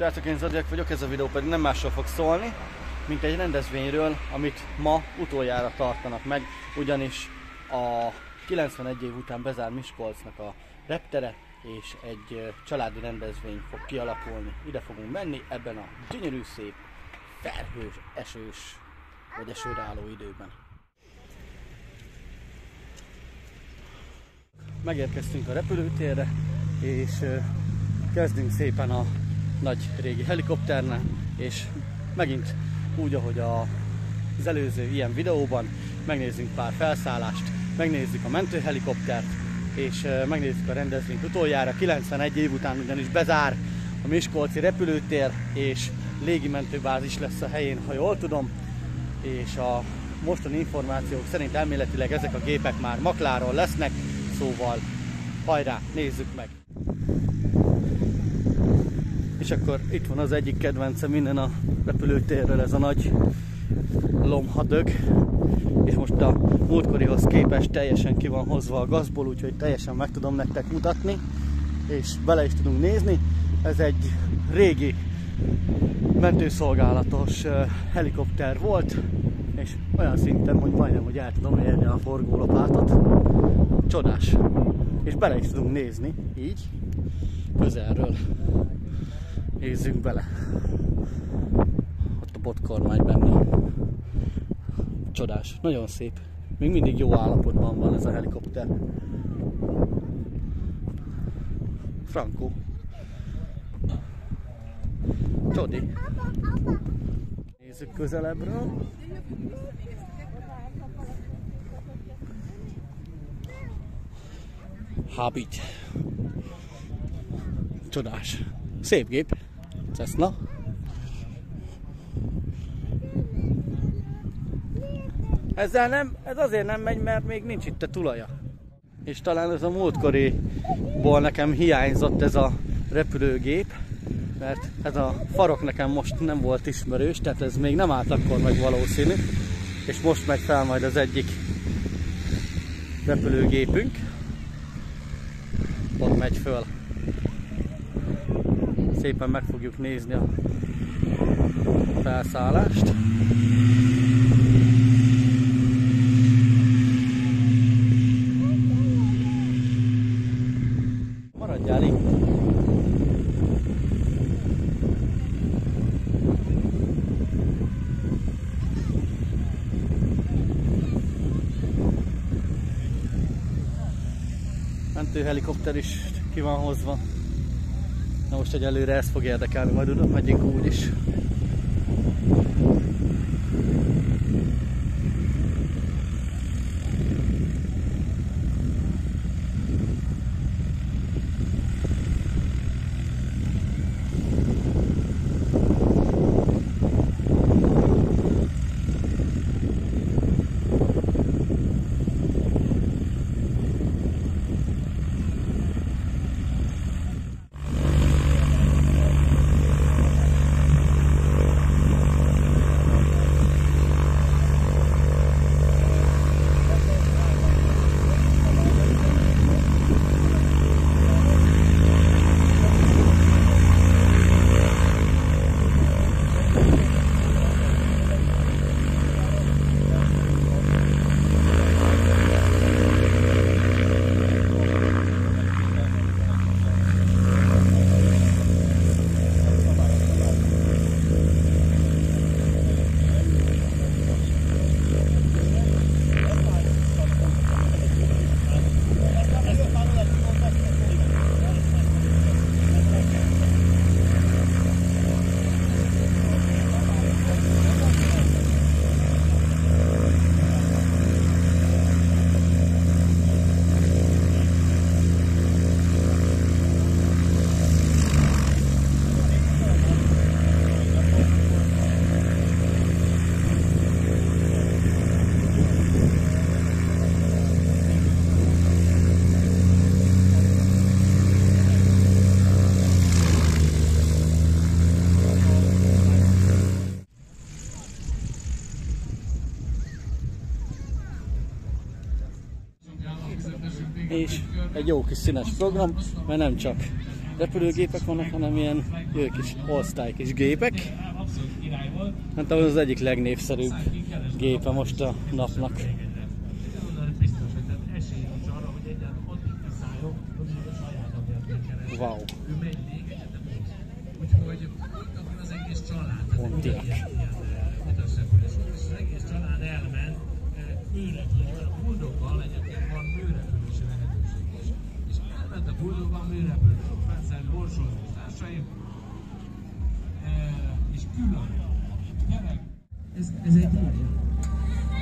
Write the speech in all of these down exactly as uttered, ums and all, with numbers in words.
Srácok, én Zadják vagyok, ez a videó pedig nem másról fog szólni, mint egy rendezvényről, amit ma utoljára tartanak meg, ugyanis a kilencvenegy év után bezár Miskolcnak a reptere, és egy családi rendezvény fog kialakulni. Ide fogunk menni ebben a gyönyörű, szép, felhős, esős, vagy esőre álló időben. Megérkeztünk a repülőtérre, és kezdünk szépen a nagy régi helikopternel, és megint úgy, ahogy az előző ilyen videóban, megnézzünk pár felszállást, megnézzük a mentőhelikoptert, és megnézzük a rendezvényt utoljára. kilencvenegy év után ugyanis bezár a Miskolci repülőtér, és légimentőbázis lesz a helyén, ha jól tudom, és a mostani információk szerint elméletileg ezek a gépek már Makláron lesznek, szóval hajrá, nézzük meg! És akkor itt van az egyik kedvencem minden a repülőtérről, ez a nagy lomhadög, és most a múltkorihoz képest teljesen ki van hozva a gazból, úgyhogy teljesen meg tudom nektek mutatni, és bele is tudunk nézni. Ez egy régi mentőszolgálatos helikopter volt, és olyan szinten, hogy majdnem, hogy el tudom érni a forgólapátot. Csodás! És bele is tudunk nézni, így, közelről. Nézzünk bele. Ott a botkormány benne. Csodás, nagyon szép. Még mindig jó állapotban van ez a helikopter. Frankó. Csodi. Nézzük közelebbről. Habit. Csodás. Szép gép. Cessna. Ezzel nem, ez azért nem megy, mert még nincs itt a tulaja. És talán ez a múltkoriból nekem hiányzott ez a repülőgép, mert ez a farok nekem most nem volt ismerős, tehát ez még nem állt akkor meg valószínű. És most megy fel majd az egyik repülőgépünk. Ott megy föl. Szépen meg fogjuk nézni a felszállást. Maradjál itt! Mentőhelikopter is ki van hozva. Na most egyelőre ez fog érdekelni, majd oda megyünk úgy is. És egy jó kis színes program, mert nem csak repülőgépek vannak, hanem ilyen jó kis osztály kis gépek. Hát az egyik legnépszerűbb gépe most a napnak. Wow! Pontiac. Ez, ez egy nagyon.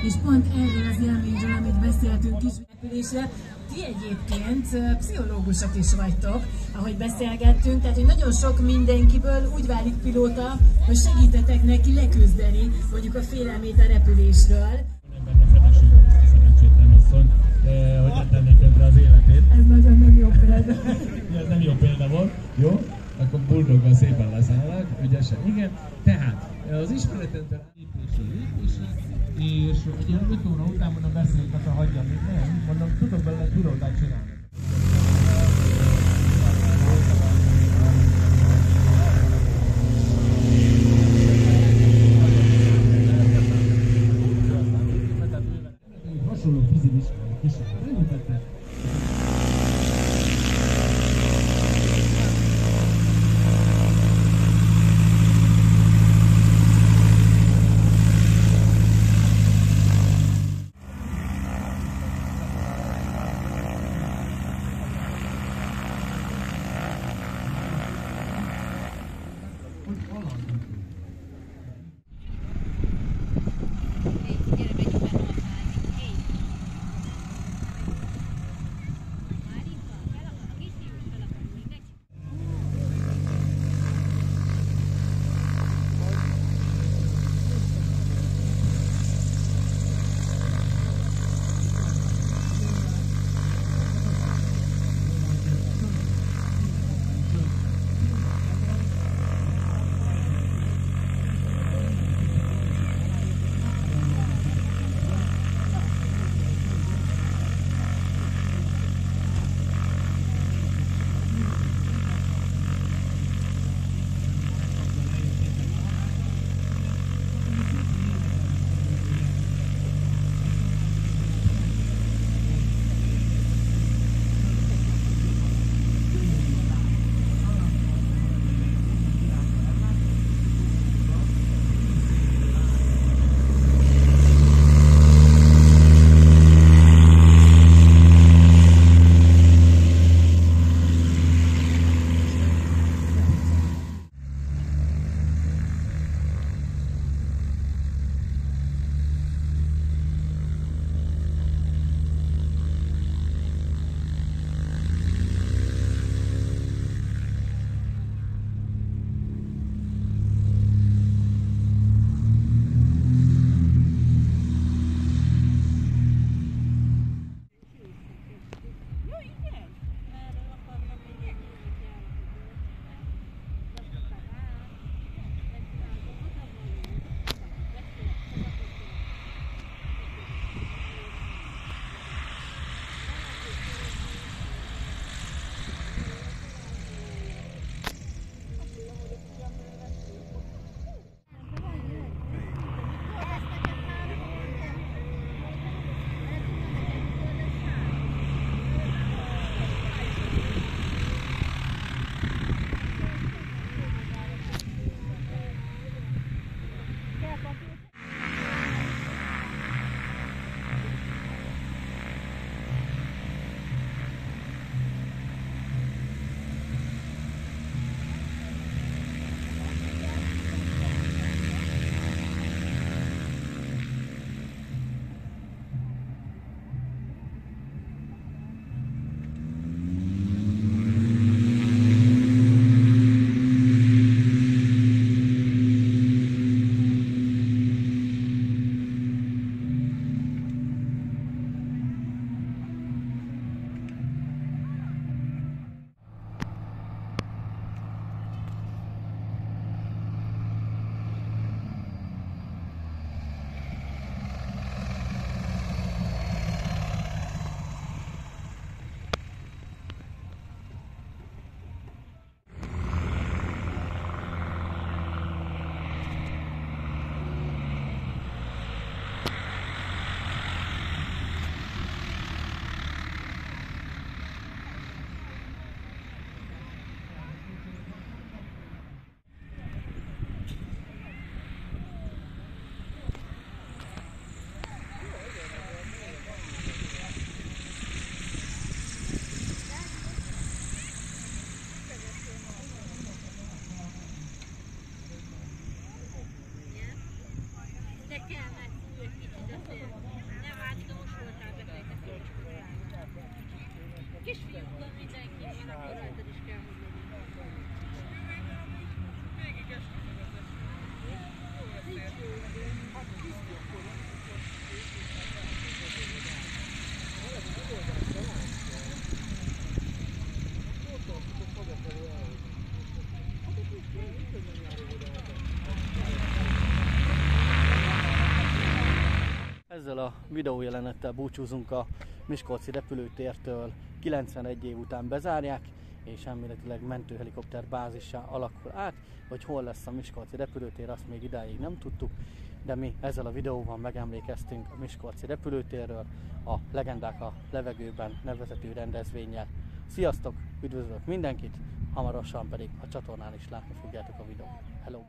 És pont erről az élményről, amit beszéltünk is repülésre, ti egyébként pszichológusok is vagytok, ahogy beszélgettünk, tehát hogy nagyon sok mindenkiből úgy válik pilóta, hogy segítetek neki leküzdeni mondjuk a félelmét a repülésről. Hogy nem tennék tönkre az életét. Ez nagyon nem jó példa. Ez nem jó példa volt, jó? Akkor buldogva szépen leszállak, ügyesen, igen. Tehát az ismeretentől lépésről lépésre, és ugye öt óra után mondom, beszéljük, ha hagyjam, mint nem, mondom, tudok belőle pilótát csinálni. Hasonló fizimiskolai kísérletet elműtettek. Ezzel a videójelenettel búcsúzunk a Miskolci repülőtértől. kilencvenegy év után bezárják, és elméletileg mentőhelikopter bázissá alakul át, hogy hol lesz a Miskolci repülőtér, azt még idáig nem tudtuk, de mi ezzel a videóban megemlékeztünk a Miskolci repülőtérről, a Legendák a levegőben nevezetű rendezvénnyel. Sziasztok, üdvözlök mindenkit, hamarosan pedig a csatornán is látni fogjátok a videót. Hello!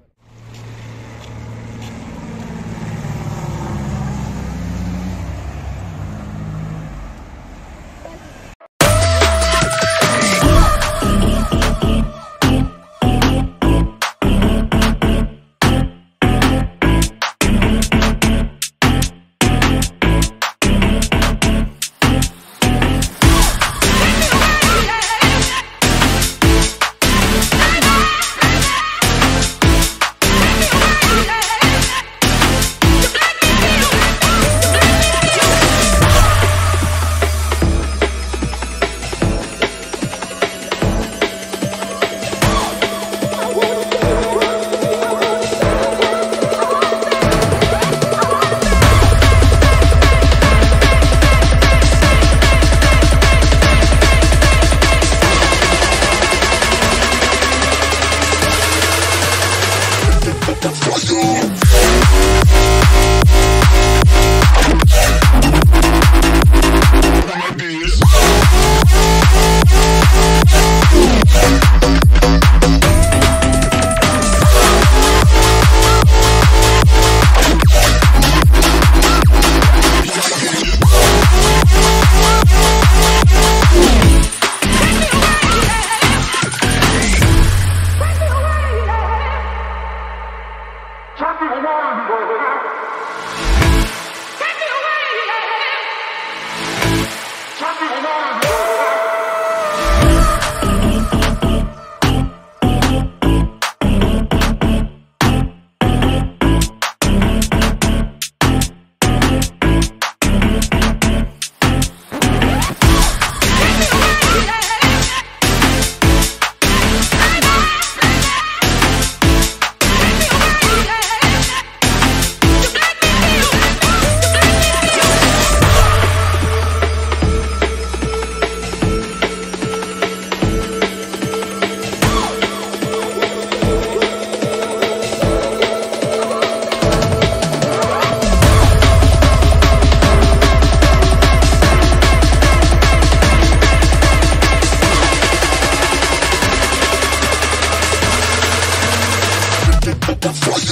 The fuck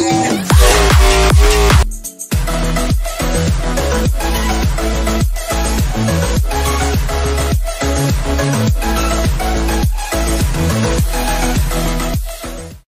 you